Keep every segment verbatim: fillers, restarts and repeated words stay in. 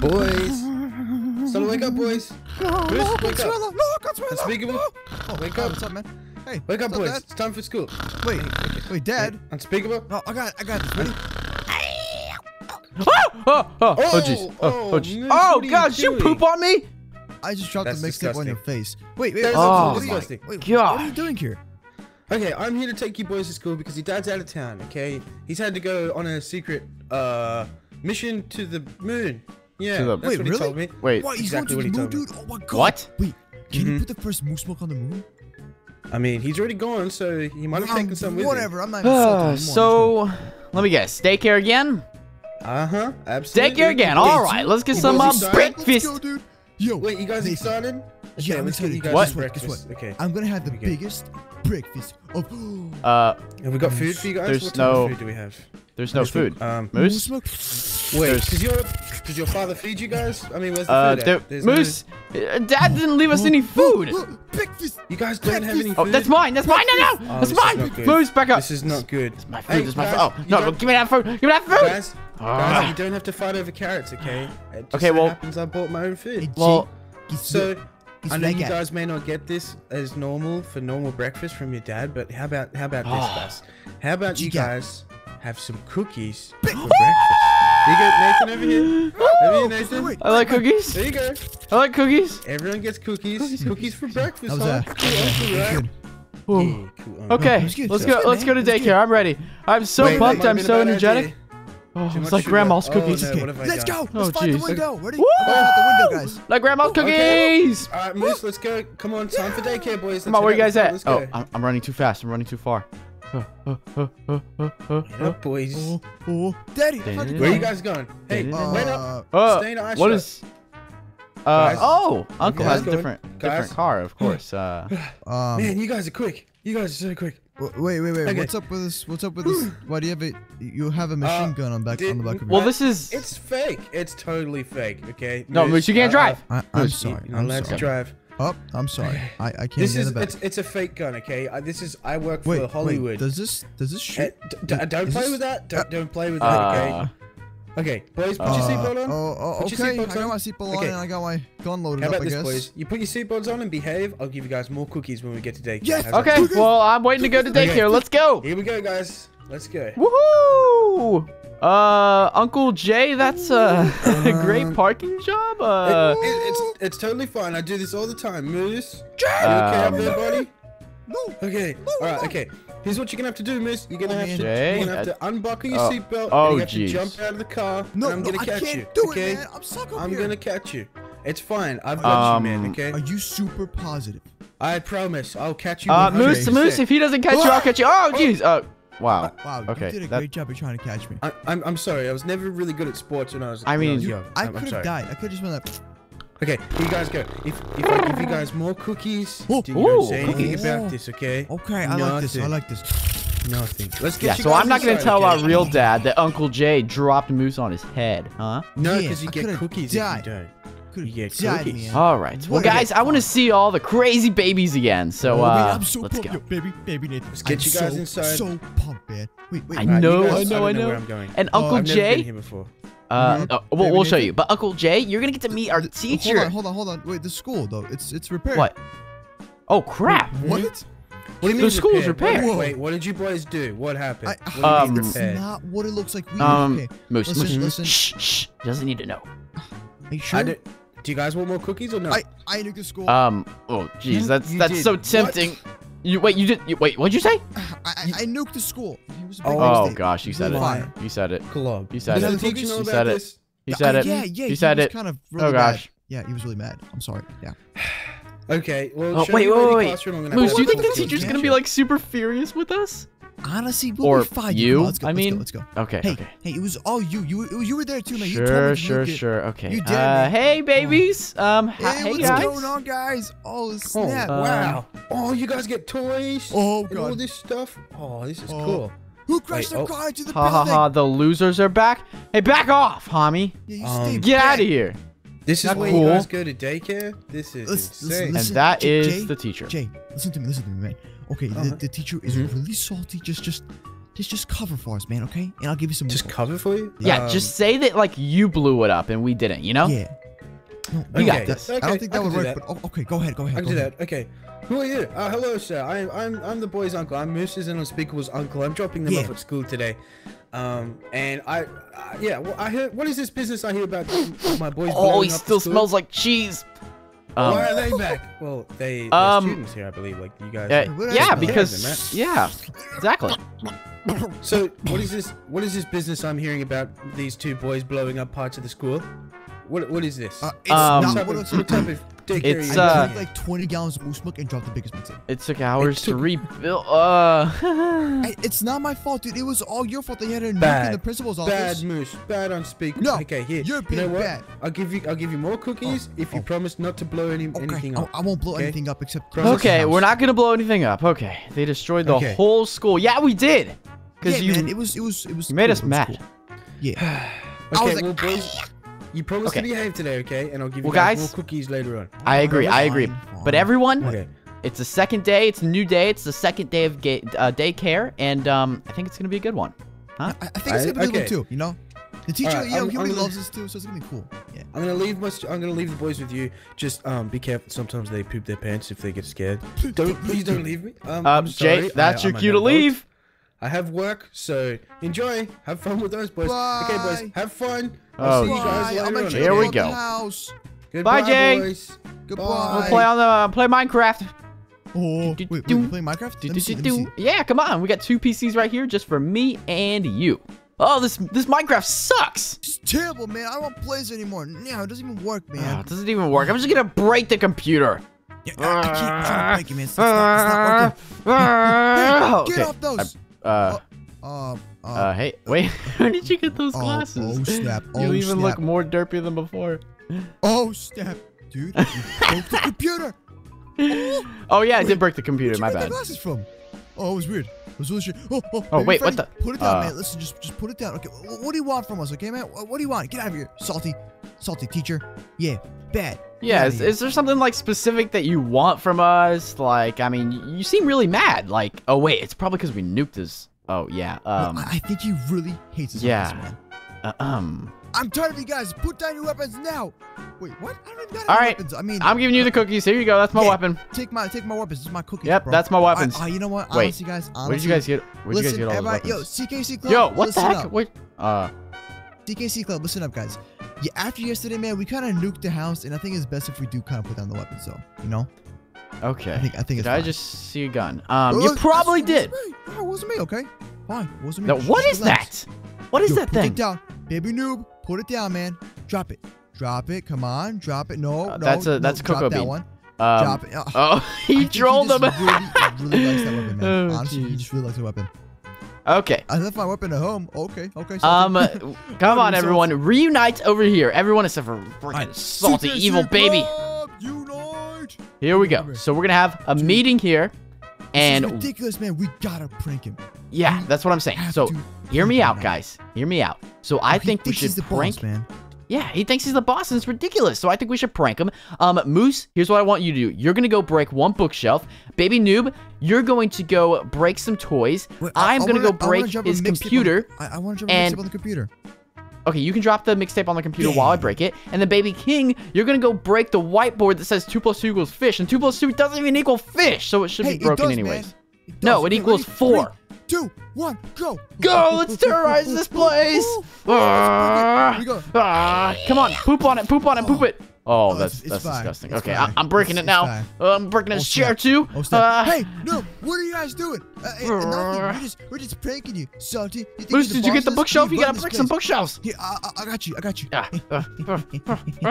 Boys. Son, wake up, boys. No, Bruce, no, wake up. No, Unspeakable. No. Oh, wake up. What's up, man? Hey, wake up, boys. Dad? It's time for school. Wait, wait, Dad. Unspeakable. No, I got, I got this. Ready? Oh, oh, oh, oh, jeez. Oh, jeez. Oh, oh gosh, you poop on me? I just dropped the mixtape on your face. Wait, wait. Oh, disgusting. Wait, God. What are you doing here? Okay, I'm here to take you boys to school because your dad's out of town, okay? He's had to go on a secret uh mission to the moon. Yeah, to the that's wait, what really? he told me. Wait, what? He's exactly going to the what he moon, told me. Dude? Oh my God. What? Wait, can mm-hmm. you put the first Moose Smoke on the moon? I mean, he's already gone, so he might have um, taken some with whatever. him. Whatever, I'm not So, let me guess. Daycare again? Uh-huh, absolutely. Daycare again. All right, let's get you some uh, breakfast. Let's go, dude. Yo, wait, you guys excited? Okay, yeah, I'm excited. What? Breakfast. Guess what? Okay. I'm gonna have the biggest breakfast of. Uh, have we got food for you guys? There's what no. Food do we have? There's no food. Um, Moose. Wait, does your does your father feed you guys? I mean, where's the uh, food? There, at? Moose, no... Dad didn't leave us any food. Breakfast. You guys don't have any food. Oh, that's mine. That's mine. No, no, oh, that's mine. Moose, back up. This is not good. This is my food. Hey, this is my guys, food. Oh no! Give me that food. Give me that food. Guys, Guys, you don't have to fight over carrots, okay? It just okay, so well, happens I bought my own food. Well, so I know you guys may not get this as normal for normal breakfast from your dad, but how about how about oh. this, guys? How about you guys have some cookies for breakfast? There you go, Nathan, over here. Over here, Nathan. I like cookies. There you go. I like cookies. Everyone gets cookies. Cookies, cookies for breakfast. Huh? That cool, right? Okay, let's go. Let's go to daycare. I'm ready. I'm so wait, pumped. Wait, I'm so energetic. Idea. Oh, it's like grandma's up. cookies. Oh, no, let's go. Let's oh, find the window. Where do you go out the window, guys? Like grandma's Ooh, cookies. Okay. All right, Moose, let's go. Come on, time yeah. for daycare, boys. Let's Come on, where you guys at? Let's oh, go. I'm running too fast. I'm running too far. Uh, uh, uh, uh, uh, uh, boys. Oh, oh. Daddy, Daddy, where are you guys going? Hey, uh, wait up. Uh, Stay in our What is? Uh, guys, oh, Uncle has a different, different car, of course. Uh, man, you guys are quick. You guys are so quick. Wait, wait, wait! Okay. What's up with this? What's up with this? Why do you have a you have a machine uh, gun on back did, on the back of your? Well, this is it's fake. It's totally fake. Okay. No, Moose, you can't uh, drive. I, I'm Moose, sorry. I'm allowed to drive. Oh, I'm sorry. I I can't. This get is in the back. It's, it's a fake gun. Okay. I, this is I work wait, for Hollywood. Wait, does this does this shoot? Uh, d d don't play this, with that. Don't, uh, don't play with uh, that. Okay. Okay, boys, put uh, your seatbelt on. Oh, oh put okay. Your I got my seatbelt okay. on and I got my gun loaded How about up, I this, guess. Boys? You put your seatbelts on and behave. I'll give you guys more cookies when we get to daycare. Yes! Have okay, well, I'm waiting to go to daycare. Let's go. Here we go, guys. Let's go. Woohoo! Uh, Uncle Jay, that's a great parking job. Uh, it, it, it's, it's totally fine. I do this all the time. Moose, Jay! Um, you okay up there, buddy? No. Okay. No, all right. No. Okay. Here's what you're gonna have to do, Miss. You're gonna have to, Jay, you're gonna have to unbuckle your oh, seatbelt. Oh, and you have geez. to jump out of the car. No, and I'm gonna no, catch I can't you. Do okay? it, man. I'm stuck up I'm here. gonna catch you. It's fine. I've got um, you, man. Okay. Are you super positive? I promise. I'll catch you. Uh, Moose, Moose. If he doesn't catch oh. you, I'll catch you. Oh, jeez. Oh. Wow. Wow. Okay. You did a that... great job of trying to catch me. I, I'm I'm sorry. I was never really good at sports when I was. I mean, you, young. I could have died. I could just went up. Okay, here you guys go. If, if I give you guys more cookies, do you know say anything about this, okay? Okay, I Nothing. like this. I like this. Nothing. Let's get yeah, you so guys I'm not going to tell okay? our real dad that Uncle Jay dropped Moose on his head, huh? No, because yeah, you, you get cookies if you don't. You get cookies. All right. Well, guys, I want to see all the crazy babies again, so uh, so let's go. Yo, baby, baby Nathan. Let's get I'm you guys so, inside. so pumped, man. Wait, wait. I know, right, guys, I know, I know. I know where I'm going. And Uncle oh, Jay... I've never been here before. Uh, mm-hmm. oh, we'll, we'll show you. But Uncle Jay, you're gonna get to meet our teacher. Hold on, hold on, hold on. Wait, the school though, it's it's repaired. What? Oh crap! What? What do you mean? The school's repaired. Wait, wait, what did you boys do? What happened? I, what um, it's not what it looks like. We um, okay. Moose, listen, Moose, listen. Shh, shh. Doesn't need to know. Are you sure? I do, do you guys want more cookies or no? I I took the school. Um. Oh, jeez, that's you that's did. so tempting. What? You wait. You did. You, wait. What'd you say? I, I nuked the school. It was a big oh mistake. gosh, you said Why? it. You said it. Club. You said Does it. You know said this? it. You said uh, it. Yeah, yeah. You said it. Kind of really oh gosh. Mad. Yeah, he was really mad. I'm sorry. Yeah. Okay. Well. Oh, wait. Wait. Wait. Classroom, wait. Moose, do you think the teacher's gonna be like super furious with us? Honestly, we'll or be fine. you? Well, let's go, I let's mean, go, let's go. Okay. Hey, okay. Hey, it was all you. You, it was, you were there too, man. Sure, you told me sure, you sure. Okay. You did, uh, hey, babies. Oh. Um, hey, hey what's guys. going on, guys? Oh, snap! Oh, wow. Uh, oh, you guys get toys. Oh, God. And all this stuff. Oh, this is oh. cool. Who crashed their oh. car into the ha, building? Ha ha ha! The losers are back. Hey, back off, homie. Yeah, you um, stay get back. out of here. This is Not where cool. you guys go to daycare. This is listen, insane. Listen, listen, and that Jay, is the teacher. Jay, listen to me. Listen to me, man. Okay, uh-huh. the, the teacher is mm-hmm. really salty. Just, just Just just cover for us, man, okay? And I'll give you some Just more. cover for you? Yeah, um, just say that, like, you blew it up and we didn't, you know? Yeah. No, you okay. got this. Okay. I don't think that would work, but oh, okay, go ahead, go ahead. I can do ahead. that, okay. Who are you? Uh, hello, sir. I'm, I'm, I'm the boy's uncle. I'm Moose's and Unspeakable's uncle. I'm dropping them yeah. off at school today. Um, and I, uh, yeah, well, I heard, what is this business I hear about my boy's Oh, he still smells like cheese. Um, Why are they back? Well, they, um, students here, I believe, like you guys. Uh, yeah, because, yeah, exactly. So, what is this, what is this business I'm hearing about these two boys blowing up parts of the school? What, what is this? Uh, it's um, not what type, type of daycare it's, uh, I drank like twenty gallons of Moose Smoke and dropped the biggest pizza. It took hours it took, to rebuild. Uh, I, it's not my fault, dude. It was all your fault. They had a nuke in the principal's office. Bad Moose, bad Unspeakable. No, okay, here. You're being you know bad. I'll give you, I'll give you more cookies oh, if you oh. promise not to blow any, okay. anything up. I, I won't blow okay? anything up except. Okay, we're not gonna blow anything up. Okay, they destroyed the okay. whole school. Yeah, we did. Cause yeah, you, man, it was, it was, it was. You made us mad. Yeah. Okay, well, boys. You promised okay. to behave today, okay? And I'll give you well, guys, more cookies later on. I agree, I agree. But everyone, okay. it's the second day. It's a new day. It's the second day of uh, daycare. And um, I think it's going to be a good one. Huh? I, I think it's going to be a good one, too, you know? The teacher, right, you know, I'm, he really loves us, too, so it's going to be cool. Yeah. I'm going to leave my, I'm going to leave the boys with you. Just um, be careful. Sometimes they poop their pants if they get scared. Don't, please don't leave me. Um, um, Jay, that's I, your I'm cue to leave. I have work, so enjoy. Have fun with those boys. Bye. Okay, boys, have fun. I'll oh, see you guys later on. Here we go. Goodbye, Bye, Jay. Boys. Goodbye. We'll play on the uh, play Minecraft. Oh, do, do, wait, do. we play Minecraft? Do, do, see, do. Yeah, come on. We got two P Cs right here, just for me and you. Oh, this this Minecraft sucks. It's terrible, man. I don't want plays anymore. No, it doesn't even work, man. Oh, it doesn't even work. I'm just gonna break the computer. Yeah, I, I can't try to break it, man. It's not, it's not working. Get off those. Uh, uh, uh, uh, uh, hey, wait, where did you get those glasses? Oh, oh snap, oh You even snap. look more derpy than before. Oh, snap, dude, you broke the computer. Oh, oh yeah, wait, I did break the computer, my bad. Where'd you get the glasses from? Oh, it was weird. It was really oh, oh, oh wait, Freddy, what the? Put it down, uh, man, listen, just, just put it down. Okay, what do you want from us, okay, man? What do you want? Get out of here, salty, salty teacher. Yeah, bad. Yeah, is, is there something, like, specific that you want from us? Like, I mean, you seem really mad. Like, oh, wait, it's probably because we nuked this. Oh, yeah. Um, well, I think he really hates us. Yeah. Weapons, man. Uh, um. I'm tired of you guys. Put down your weapons now. Wait, what? I don't even got any All right. weapons. I mean, I'm giving you the cookies. Here you go. That's my yeah, weapon. Take my take my weapons. This is my cookies. Yep, bro. that's my weapons. Oh, you know what? Wait, honestly, guys, honestly, where did you guys get? Where did you guys get all those weapons? Yo, C K C Club. Yo, what the heck? Wait. Uh. C K C Club, listen up, guys. Yeah, after yesterday, man, we kind of nuked the house, and I think it's best if we do kind of put down the weapons, so, you know? Okay. I think, I think did it's Did I fine. just see a gun? Um, oh, you probably did. It wasn't me. Oh, it wasn't me, okay? Fine, it wasn't me. No, what is relax. that? What is Yo, that put thing? Put it down. Baby Noob, put it down, man. Drop it. Drop it. Come on. Drop it. No, uh, no, that's a no, that's a cocoa bean. That one. Um, drop it. Oh, oh he trolled him. Really, really likes that weapon, man. Oh, Honestly, geez. he just really likes the weapon. Okay. I left my weapon at home. Okay. Okay. Salty. Um, come on, everyone. Reunite over here. Everyone except for freaking salty evil baby. Unite. Here we go. So we're gonna have a meeting here, and this is ridiculous, man. We gotta prank him. Yeah, that's what I'm saying. So hear me out, guys. Hear me out. So I think we should prank, man. Yeah, he thinks he's the boss, and it's ridiculous. So I think we should prank him. Um, Moose, here's what I want you to do. You're going to go break one bookshelf. Baby Noob, you're going to go break some toys. Wait, I'm going to go break his computer. I want to drop a mixtape on the computer. Okay, you can drop the mixtape on the computer yeah. while I break it. And then Baby King, you're going to go break the whiteboard that says two plus two equals fish. And two plus two doesn't even equal fish, so it should hey, be broken does, anyways. It no, it equals ready? four. Three. Two, one, go! Go! Let's terrorize this place! Uh, uh, come on, poop on it, poop on it, poop it! Oh, that's that's disgusting. Okay, I, I'm breaking it now. Uh, I'm breaking his chair too. Uh, hey, no! What are you guys doing? Uh, we're just we're just pranking you, salty. Moose, did you get the bookshelf? You gotta break some bookshelves. Here, I got you. I got you. Take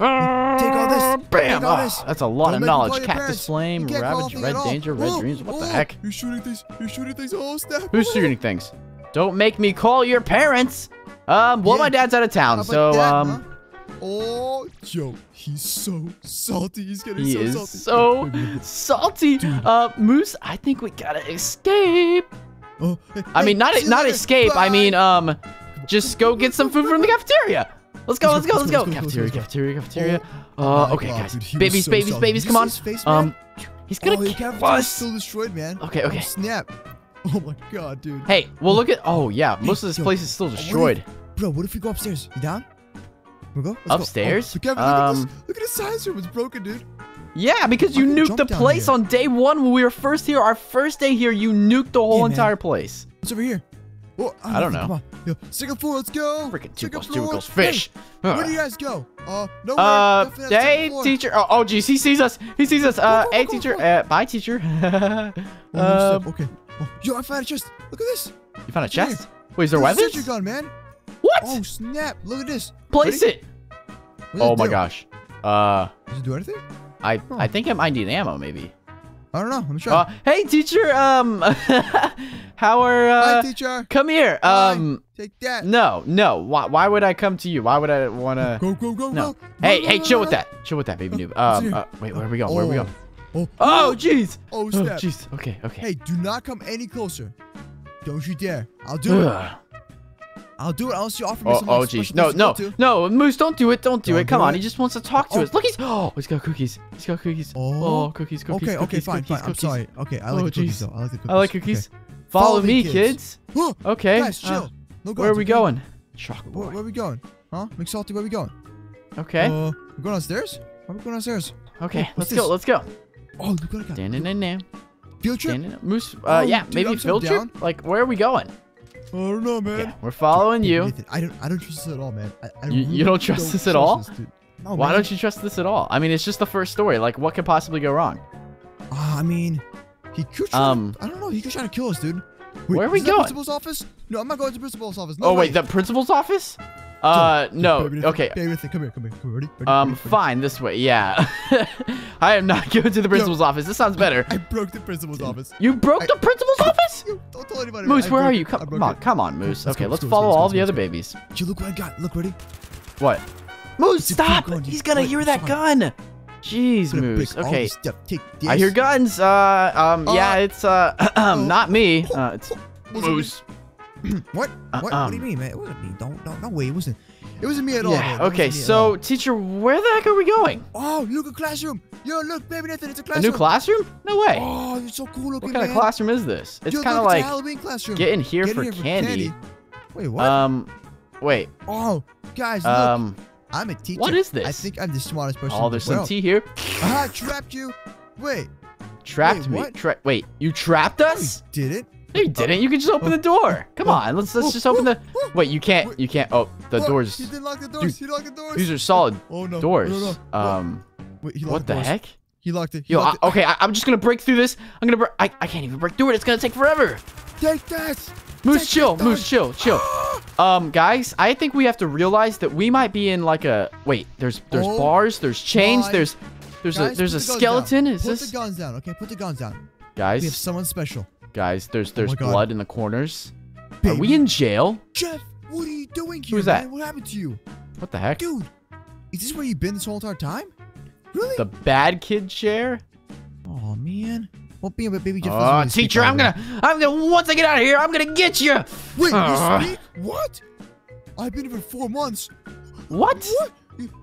all this. Bam! That's a lot of knowledge. Cactus flame, ravage, red danger, red dreams. What the heck? You're shooting things. You're shooting things. Oh snap! Who's shooting things? Don't make me call your parents. Um, well, my dad's out of town, so um. Oh, yo, he's so salty. He's getting he so salty. He is so salty. Dude. Uh, Moose, I think we gotta escape. Oh, hey, I mean, not not later. escape. Bye. I mean, um, just go get some food from the cafeteria. Let's go, let's go, let's go. Cafeteria, cafeteria, cafeteria. Oh, uh, okay, God, guys. Dude, babies, so babies, salty. babies, come on. Face, um, he's gonna oh, kill us. Still destroyed, man. Okay, okay. Oh, snap. Oh my god, dude. Hey, well look at, oh yeah, most hey, of this yo, place is still destroyed. What if, bro, what if we go upstairs? You down? We go? Let's upstairs? Go. Oh, look, um, look, at this, look at this science room, it's broken, dude. Yeah, because you nuked the place here. on day one when we were first here. Our first day here, you nuked the whole yeah, entire place. What's over here? Oh, I, I don't know. Come on. Yo, second floor, let's go. Freaking two plus two equals fish. Hey, uh. Where do you guys go? Uh, no. Uh, hey, teacher. Oh, oh, geez, he sees us. He sees us. Uh, go, go, go, hey, go, go, teacher. Go. Uh, bye, teacher. um, okay. Oh, yo, I found a chest. Look at this. You found a chest? Here. Wait, is there There's weapons? A sentry gun, man. What? Oh snap! Look at this. Place Ready? it. Oh it my do? gosh. Uh. Does it do anything? I oh. I think I might need ammo, maybe. I don't know. I'm sure. Uh, hey, teacher. Um, how are? Uh, Hi, teacher. Come here. Um, Hi. Take that. No, no. Why? Why would I come to you? Why would I want to? Go, go, go, no. go. Hey, go, hey, go, chill go, with go. that. Chill with that, baby noob. Um, uh, wait, where are we going? Where are we going? Oh, oh, jeez. Oh, jeez. Oh, okay, okay. Hey, do not come any closer. Don't you dare. I'll do it. I'll do it unless you offer me oh, something. Oh, jeez. No, no, no. Moose, don't do it. Don't do don't it. Come do on. It. He just wants to talk to oh. us. Look, he's... Oh, he's got cookies. He's got cookies. Oh, oh cookies, cookies, Okay, cookies, okay, fine, cookies, fine. Cookies. I'm sorry. Okay, I like oh, the cookies, though. I like the cookies. I like cookies. Okay. Follow, Follow me, kids. kids. Okay. Guys, chill. Uh, no guns, where are we okay? going? Chocolate boy. Where, where are we going? Huh? McSalty, where are we going? Okay. Uh, we're going downstairs? Why are we going downstairs? Okay, oh, let's this? go. Let's go. Oh, look what I got. Standing in there. Field trip? Moose, yeah, maybe field trip? Like, where are we going? I don't know, man. Yeah, we're following dude, you. Nathan, I don't. I don't trust this at all, man. I, I you, really you don't trust don't this at all? This, no, Why man. don't you trust this at all? I mean, it's just the first story. Like, what could possibly go wrong? Uh, I mean, he could. Try um, to, I don't know. He could try to kill us, dude. Wait, where are we going? The principal's office? No, I'm not going to the principal's office. No, oh wait, way. the principal's office? Uh, so, no. Baby, okay. Baby, Nathan, come here, come here, come here. Ready? Ready um, ready, ready. fine. This way, yeah. I am not going to the principal's Yo, office. This sounds better. I broke the principal's office. You broke I, the principal's I, office? Yo, don't tell anybody. Moose, I where broke, are you? Come, come on, come on, Moose. Let's okay, go, let's, let's go, follow let's go, all let's go, the other babies. Yo, look what I got. Look, ready? What? Moose, Dude, stop! Gun, He's gonna hear that sorry. gun. Jeez, Moose. Okay. I hear guns. Uh, um, uh, yeah, it's uh, um, not me. Uh, it's Moose. What? What? What do you mean, man? It wasn't me. Don't, don't, no way. It wasn't. It wasn't me at all. Yeah. Okay, so all. teacher, where the heck are we going? Oh, look, a classroom. Yo, look, baby Nathan, it's a classroom. A new classroom? No way. Oh, you're so cool looking. What kind man. of classroom is this? It's kind of like Halloween classroom. Get in here, get in for, here for candy. candy. Wait, what? Um, wait. Oh, guys, look. Um, I'm a teacher. What is this? I think I'm the smartest person. Oh, there's some tea here. Ah, trapped you. Wait. Trapped wait, me. Tra wait, you trapped us? No, you didn't. No, you didn't. You can just open the door. Come on. Let's let's just open the... Wait, you can't. You can't. Oh, the doors. He didn't lock the doors. He locked the doors. These are solid oh, no. doors. No, no. Um, Wait, he what the, the heck? He locked it. He Yo, locked I, it. Okay, I, I'm just going to break through this. I'm going to... I, I can't even break through it. It's going to take forever. Take that. Moose, take chill. Moose, chill. Chill. um, Guys, I think we have to realize that we might be in like a... Wait, there's there's oh, bars. There's chains. My. There's there's guys, a, there's a the skeleton. Is put this... Put the guns down, okay? Put the guns down. Guys. We have someone special. Guys, there's there's oh blood in the corners. Baby. Are we in jail? Jeff, what are you doing here? Who's that? Man? What happened to you? What the heck? Dude, is this where you've been this whole entire time? Really? The bad kid chair? Oh man. Won't be a baby Jeff. Oh, teacher, I'm gonna, I'm gonna. Once I get out of here, I'm gonna get you. Wait, uh. you speak? What? I've been here for four months. What? What?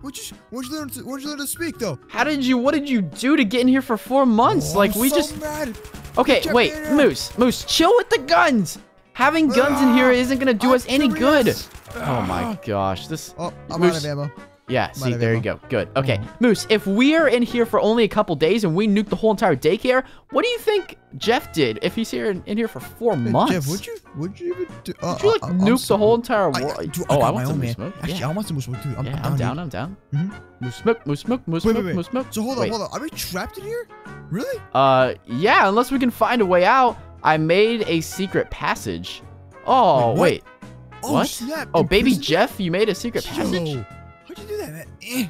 Where'd you, where'd you learn to, where'd you learn to speak though? How did you? What did you do to get in here for four months? Oh, like I'm we so just. Mad. Okay, wait, Moose, Moose, chill with the guns. Having guns in here isn't gonna do us any good. Oh my gosh, this. Oh, I'm out of ammo. Yeah, see, there you go. Good. Okay, Moose, if we're in here for only a couple days and we nuke the whole entire daycare, what do you think Jeff did if he's here in, in here for four months? Jeff, would you, would you even? Would you like nuke the whole entire world? Oh, I want some Moose Smoke. Actually, I want some Moose Smoke too. Yeah, I'm down. I'm down. Moose Smoke, Moose Smoke, Moose Smoke, Moose Smoke. So hold on, hold on. Are we trapped in here? Really? Uh, yeah, unless we can find a way out. I made a secret passage. Oh, wait. What? Wait. Oh, what? Snap. Oh, baby Jeff, you made a secret Yo. passage? How'd you do that, man? Eh.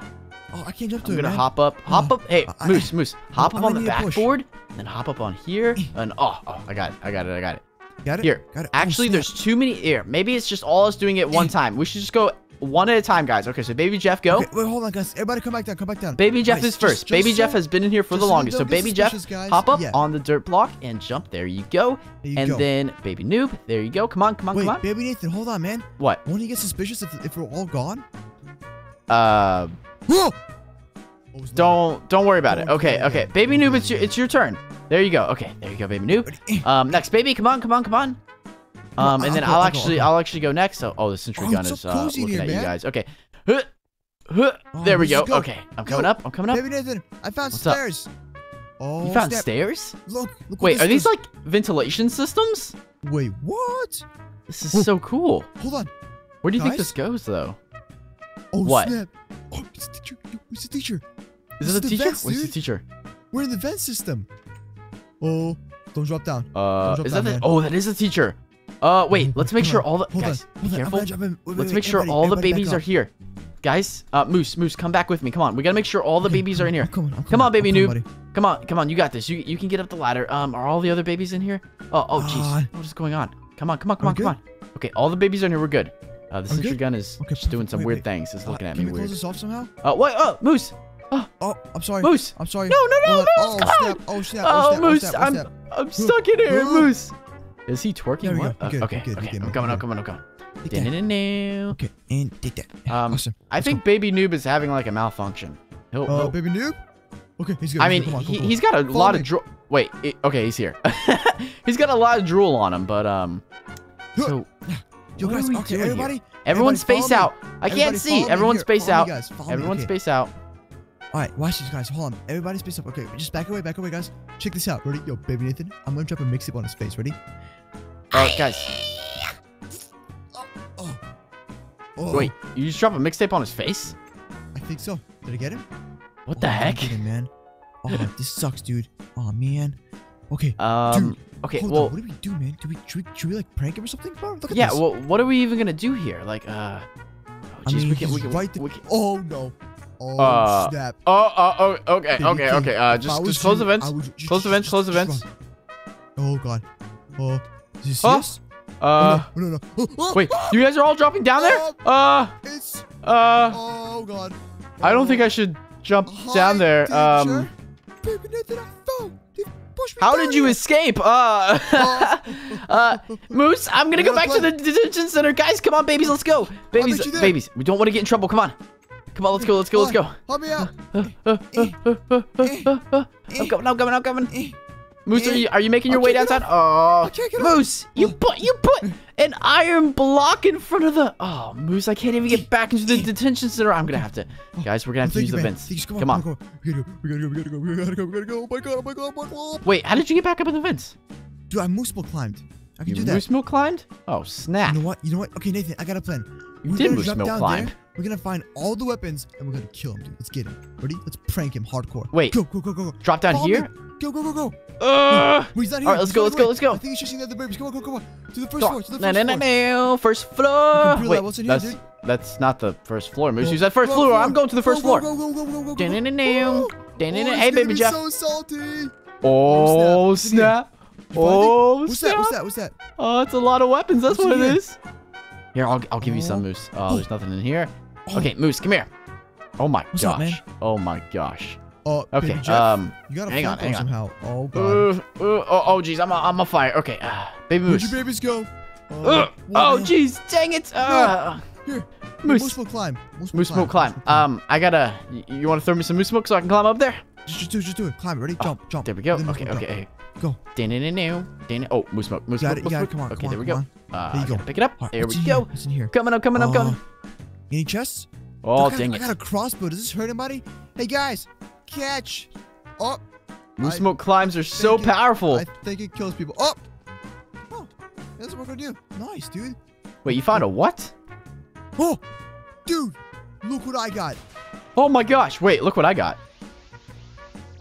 Oh, I can't jump to I'm it, I'm gonna man. hop up. Hop oh, up. Hey, I, Moose, Moose. Hop I, up I on the backboard, and then hop up on here, and oh, oh, I got it, I got it, I got it. Got it? Here. Got it. Actually, oh, there's too many here. Maybe it's just all us doing it one eh. time. We should just go one at a time, guys. Okay, so baby Jeff, go. Okay, wait, hold on, guys. Everybody come back down. Come back down. Baby Jeff guys, is first. Just, just baby so, Jeff has been in here for the longest. So, so baby Jeff, guys. hop up yeah. on the dirt block and jump. There you go. There you and go. then baby noob. There you go. Come on, come on, Wait, come on. Baby Nathan, hold on, man. What? Won't he get suspicious if, if we're all gone? Uh. Whoa! Don't, don't worry about don't it. Okay, okay. Baby noob, it's your, it's your turn. There you go. Okay, there you go, Baby Noob. Um, next, baby, come on, come on, come on. Um, and then I'll actually, I'll actually go next. So, oh, the sentry gun is uh, looking at you guys. Okay. There we go. Okay, I'm coming up. I'm coming up. Baby Nathan, I found stairs. Oh, you found stairs? Look. Wait, are these like ventilation systems? Wait, what? This is so cool. Hold on. Where do you think this goes, though? Oh, what? Snap. Oh, it's the teacher. It's the teacher. Is it a teacher? Where's the teacher? We're in the vent system. Oh, don't drop down. Uh, drop is down, that the, oh, that is a teacher. Uh, wait, let's make sure all the guys. Be careful. Let's make sure all the babies are here, guys. Uh, Moose, Moose, come back with me. Come on, we gotta make sure all the okay, babies are in here. Come on, come, come on, on, Baby Noob. Come on, come on, you got this. You you can get up the ladder. Um, are all the other babies in here? Oh, oh, jeez, what is going on? Come on, come on, come on, come on. Okay, all the babies are in here. We're good. Uh, the sentry gun is just doing some weird things. It's looking at me weird. Can we close this off somehow? Uh, what? Oh, Moose. Oh, oh, I'm sorry. Moose. I'm sorry. No, no, no, Moose. Oh, snap. Oh, snap. Oh, Moose. I'm I'm stuck in here, Moose. Is he twerking? What? Uh, good, okay, good, okay. Good, I'm coming, I'm coming, I'm coming. Okay, and take that. Um, awesome. I think Baby Noob is having like a malfunction. He'll, uh, Baby Noob? Okay, he's good. I mean, on, he, go, go. he's got a Follow lot me. of drool. Wait, it, okay, he's here. He's got a lot of drool on him, but um. So, Yo, guys, what are we okay, doing everybody, here? Everyone everybody space out. I everybody can't see. Everyone space out. Everyone okay. space out. All right, watch this, guys. Hold on. Everybody space up. Okay, just back away, back away, guys. Check this out. Ready? Yo, Baby Nathan, I'm going to drop a mix-up on his face. Ready? All right, guys. Oh, oh. Oh. Wait, you just drop a mixtape on his face? I think so. Did I get him? What oh, the heck? Kidding, man. Oh, this sucks, dude. Oh, man. Okay, um, dude. Okay, hold well. On. What do we do, man? Do we, should we, should we like, prank him or something, bro? Look at yeah, this. Yeah, well, what are we even going to do here? Like, uh... Oh, geez, I mean, we can, we can, right we can, oh, no. Oh, uh, snap. Oh, oh, oh, okay, Baby okay, King. okay. Uh, just, just close you, the vents. Just, close the vents, close the vents. Oh, God. Oh, did you see oh. this? Uh, oh, no, no, no. Oh, wait, oh, you guys are all dropping down there? Uh, it's, uh, oh, God. Oh, I don't think I should jump down there. Teacher. Um, Baby Nathan, I fell. They pushed me how down did you here. escape? Uh, uh, Moose, I'm gonna go back play. to the detention center. Guys, come on, babies, let's go. Babies, babies, we don't want to get in trouble. Come on. Come on, let's go, let's go, let's go. Help me out. I'm coming, I'm coming, I'm coming. Moose, are you, are you making your way downtown? Oh, Moose, you put you put an iron block in front of the... Oh, Moose, I can't even get back into the detention center. I'm going to have to... Guys, we're going to have to use the vents. Come on. We gotta go, we gotta go, we gotta go, we gotta go, we gotta go. Oh my god, oh my god, oh my god. Wait, how did you get back up in the vents? Dude, I Moose Smoke climbed. I can do that. Moose Smoke climbed? Oh, snap. You know what, you know what? Okay, Nathan, I got a plan. You did Moose Smoke climb. We're gonna find all the weapons and we're gonna kill him, dude. Let's get him. Ready? Let's prank him hardcore. Wait. Go, go, go, go, go. Drop down Follow here? Me. Go, go, go, go. Uh, no, he's not here. All right, let's he's go, let's away. go, let's go. I think he's chasing the other babies. Come on, go, go, go. To the first go. floor. To the first no, no, no, no. First floor. Wait, that. What's in that's, here, dude? That's not the first floor, Moose. Use that first go, floor. Go, I'm going to the first go, floor. Go, go, go, go, go, go. Oh, hey, Baby Jeff. So salty. Oh, snap. Oh, snap. What's that? What's that? What's that? Oh, it's a lot of weapons. That's what it is. Here, I'll, I'll give you some, Moose. Oh, there's nothing in here. Okay, Moose, come here. Oh my What's gosh. Up, oh my gosh. Oh, uh, okay. Jeff, um, you gotta hang on, hang on. Somehow. Oh god. Uh, uh, oh, oh, geez, I'm a, I'm a fire. Okay, uh, Baby Moose. Where'd your babies go? Uh, uh, oh, geez, dang it. Uh, Here, Moose. Moose will climb. Moose will Moose climb. climb. Um, I gotta. You want to throw me some Moose Smoke so I can climb up there? Just do, just do it. Climb. Ready? Jump, oh, jump. There we go. Okay, okay. Hey. Go. Oh, Moose Smoke. Moose Smoke. Come on. Okay, there we go. Uh, pick it up. There we go. Coming up, coming up, coming. Any chests? Oh, Dude, I dang got, it. I got a crossbow. Does this hurt anybody? Hey, guys. Catch. Oh. Moose Smoke climbs are so it, powerful. I think it kills people. Oh. Oh. That's what we're going to do. Nice, dude. Wait, you found oh. a what? Oh. Dude. Look what I got. Oh, my gosh. Wait, look what I got.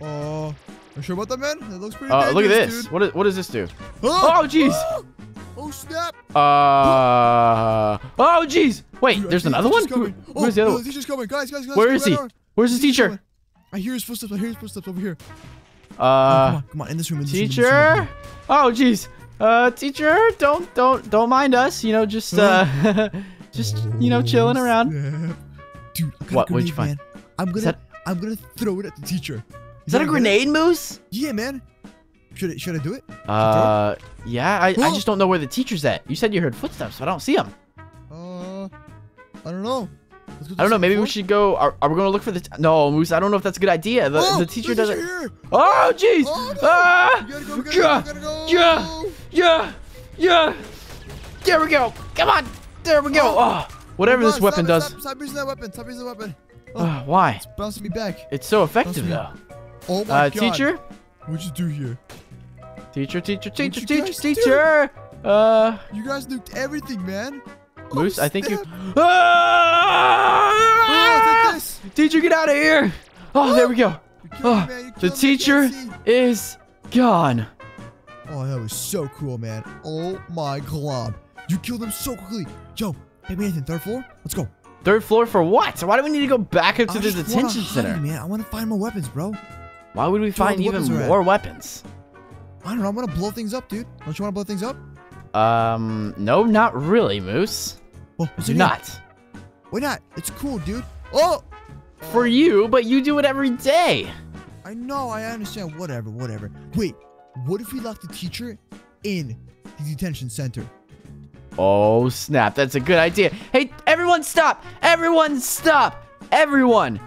Oh. Uh, you sure about that, man? It looks pretty uh, look at this. Dude. What, is, what does this do? Oh, jeez. Oh, Oh snap! Uh oh, jeez! Wait, dude, there's another one. Who, oh, where's the other no, one? The teacher's coming, guys, guys, guys! Where is he? Right Where's the teacher? Coming. I hear his footsteps. I hear his footsteps over here. Uh, oh, come on, come on, in this room. In this teacher! Room, in this room. Oh, jeez! Uh, teacher, don't, don't, don't mind us. You know, just, uh, just, oh, you know, chilling around. Snap. Dude, I got what? What'd you find? Man. I'm gonna, I'm gonna throw it at the teacher. Is, is that a grenade, gonna... Moose? Yeah, man. Should I, should I do it? Uh, do it? yeah. I, oh. I just don't know where the teacher's at. You said you heard footsteps, so I don't see him. Uh, I don't know. I don't know. Maybe floor? we should go. Are, are we going to look for the? T no, Moose. I don't know if that's a good idea. The, oh, the teacher doesn't. Here. Oh, jeez. Oh, no. Ah. Go, go, yeah. Go. Yeah. Yeah. Yeah. There we go. Come on. There we go. Oh. Oh. Whatever on, this weapon stop, does. Stop, stop using that weapon. Stop using that weapon. Oh. Uh, why? It's bouncing me back. It's so effective though. Oh my uh, god. Teacher. What'd you do here? Teacher, teacher, teacher, teacher, teacher. Do? Uh. You guys nuked everything, man. Moose, oh, I think snap. you. Ah! Oh, this. Teacher, get out of here! Oh, oh, there we go. Oh, me, the teacher is gone. Oh, that was so cool, man. Oh my glob. You killed him so quickly. Joe, Baby Nathan, third floor? Let's go. Third floor for what? Why do we need to go back up to I the detention center? You, man, I want to find more weapons, bro. Why would we dude, find even weapons more weapons? I don't know. I'm going to blow things up, dude. Don't you want to blow things up? Um, no, not really, Moose. Well, what's not. Why not? It's cool, dude. Oh! For you, but you do it every day. I know, I understand. Whatever, whatever. Wait, what if we lock the teacher in the detention center? Oh, snap. That's a good idea. Hey, everyone stop! Everyone stop! Everyone!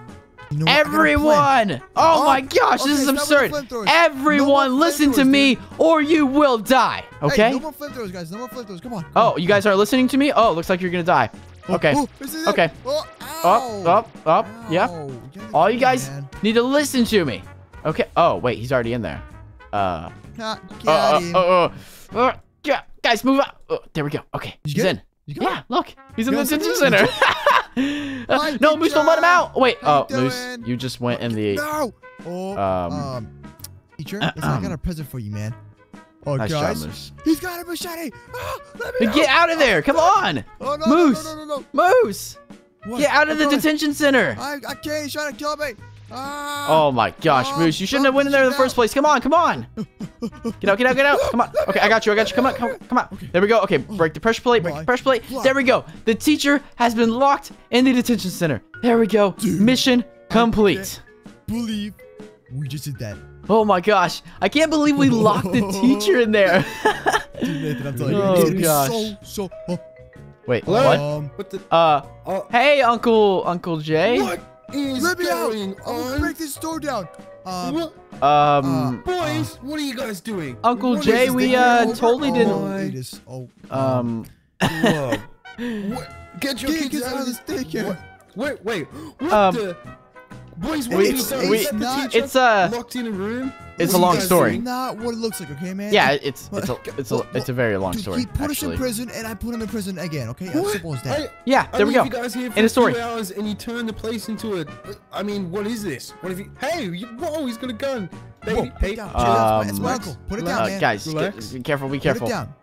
You know everyone! Oh, oh my gosh, okay, this is absurd. Everyone no listen to me dude. or you will die. Okay? Hey, no more flamethrowers, guys. No more flamethrowers. Come on. Come oh, on. you guys aren't listening to me? Oh, looks like you're going to die. Okay. Oh, oh, okay. Oh, up, up, up. Ow. Yeah. All you guys man. need to listen to me. Okay. Oh, wait. He's already in there. Uh. Nah, get uh, out uh, of here. Uh, uh, uh, uh, yeah. Guys, move up. Uh, there we go. Okay. He's in. Yeah, look. He's in the detention center. Uh, no, Moose, don't let him out. Wait, oh, uh, Moose, you just went in the... No! Oh, um, um, teacher, uh, um, I got a present for you, man. Oh, nice guys. Job, Moose. He's got a machete. Oh, let me get out, out of there. Come on. Oh, no, Moose. No, no, no, no, no. Moose. What? Get out of the detention center. I, I can't. He's trying to kill me. Uh, oh, my gosh, uh, Moose. You shouldn't have went in there in the first place. Come on. Come on. Get out. Get out. Get out. Come on. Okay, I got you. I got you. Come on. Come on. Come on. There we go. Okay, break the pressure plate. Break the pressure plate. There we go. The teacher has been locked in the detention center. There we go. Dude, mission complete. I can't believe we just did that. Oh, my gosh. I can't believe we locked the teacher in there. Dude, Nathan, I'm telling you. Oh, it gosh. So, so, oh. Wait, what? Um, what the, uh, uh, hey, Uncle Uncle Jay. What? Is Let me going out! On. I'll break this door down. Um, um uh, boys, uh, what are you guys doing? Uncle what Jay, we uh totally oh, didn't. Oh, um, whoa. What? Get your Get kids, kids out, out of this daycare. Wait, wait. What um, the? Boys, what it's, are you doing? It's, it's, not, it's uh, locked in a room. It's what a long story. Not what it looks like, okay, man. Yeah, it's it's a it's a it's a very long Dude, story. He put actually. us in prison, and I put him in prison again, okay? What? I'm supposed to. I, yeah, there I we go. You guys here for in a story. Two hours, and you turn the place into a. I mean, what is this? What if you? Hey, you, whoa! He's got a gun. Baby, whoa, put it down. Um, it's my uncle. Put it down, uh, man. Guys, get, be careful. Be careful. Put it down. All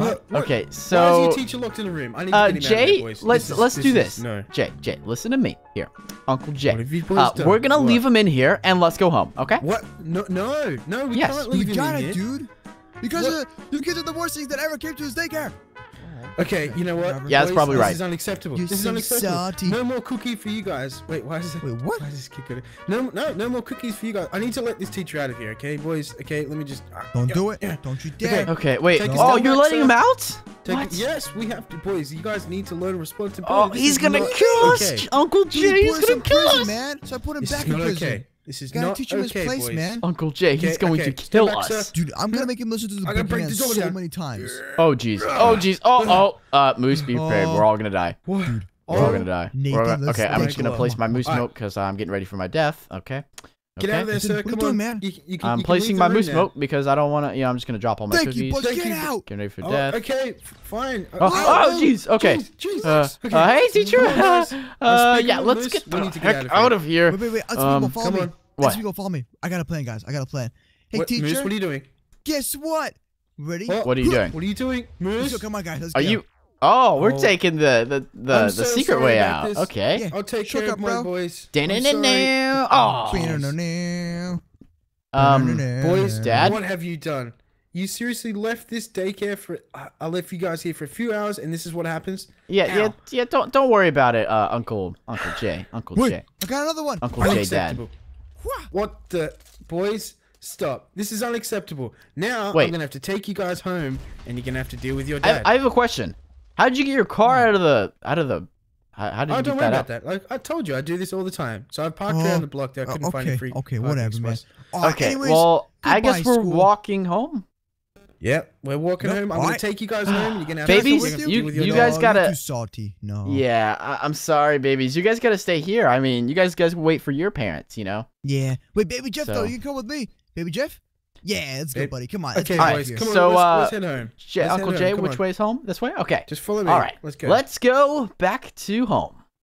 right. What, what, okay, so. Why is your teacher locked in a room? I need uh, to get him Jay, out of there, boys. let's this is, let's this do this. Is, no. Jay, Jay, listen to me here, Uncle Jay. What have you uh, we're gonna what? leave him in here and let's go home. Okay? What? No, no, no. We yes. can't leave we him gotta, in here, dude. Because the, you kids are the worst things that ever came to his daycare. Okay, you know what? Yeah, that's boys, probably right. This is unacceptable. You're this is unacceptable. Salty. No more cookie for you guys. Wait, why is it? Wait, what? Why does this keep going? No, no, no more cookies for you guys. I need to let this teacher out of here, okay, boys? Okay, let me just. Uh, Don't yeah, do it. Yeah. Don't you dare. Okay, okay wait. Take oh, you're letting sir. him out? Take what? It. Yes, we have to, boys. You guys need to learn responsibility. Oh, this he's gonna kill us, okay. Uncle Jay. He's gonna kill us, man. So I put him this back in prison. Okay. This is gotta not teach him okay, his place, boys. man. Uncle Jay, he's okay, going okay. to kill back, us. Dude, I'm going to make him listen to the book break this so down. many times. Oh, jeez. Oh, jeez. Oh, oh. Uh, Moose, be prepared. We're all going to die. What? Dude, we're all going to die. Nathan, all gonna... Okay, I'm just going to place my Moose Smoke because I'm getting ready for my death. Okay. Get okay. out of there, sir. Come on, doing, man. You, you can, I'm you placing my Moose Smoke because I don't want to. Yeah, I'm just going to drop all my cookies. Get out. Getting ready for death. Okay, fine. Oh, jeez. Okay. Hey, teacher. Yeah, let's get out of here. Wait, wait, wait. Unspeakable, follow me. Unspeakable, follow me. I got a plan, guys. I got a plan. Hey, teacher. Moose, what are you doing? Guess what? Ready? What are you doing? What are you doing, Moose? Come on, guys. Let's go. Are you? Oh, we're oh. taking the the the, the so secret way out. This. Okay. Yeah. I'll take Check care up, of my boys. Da -na -na -na -na. Oh. Um, boys, Dad, what have you done? You seriously left this daycare for? I left you guys here for a few hours, and this is what happens. Yeah, Ow. yeah, yeah. Don't don't worry about it, uh, Uncle Uncle Jay, Uncle Wait, Jay. I got another one. Uncle Jay, Dad. What the boys? Stop. This is unacceptable. Now Wait. I'm gonna have to take you guys home, and you're gonna have to deal with your dad. I, I have a question. How did you get your car out of the out of the How, how did oh, you don't worry about up? that. Like I told you, I do this all the time. So I parked uh, around the block there. I couldn't uh, okay, find a free. Okay, whatever, man. Oh, okay, anyways, well, I guess we're school. walking home. Yep, we're walking nope, home. I'm I... gonna take you guys home. You're gonna have babies. To you, with your you guys gotta. Too salty. No. Yeah, I, I'm sorry, babies. You guys gotta stay here. I mean, you guys guys wait for your parents. You know. Yeah. Wait, baby Jeff so. though, you can come with me, baby Jeff. Yeah, let's go, buddy. Come on. Okay, boys. Come on. So, let's, uh, let's head home. Let's Uncle head home. Jay, Come which on. way's home? This way? Okay. Just follow me. All right. Let's go. Let's go back to home.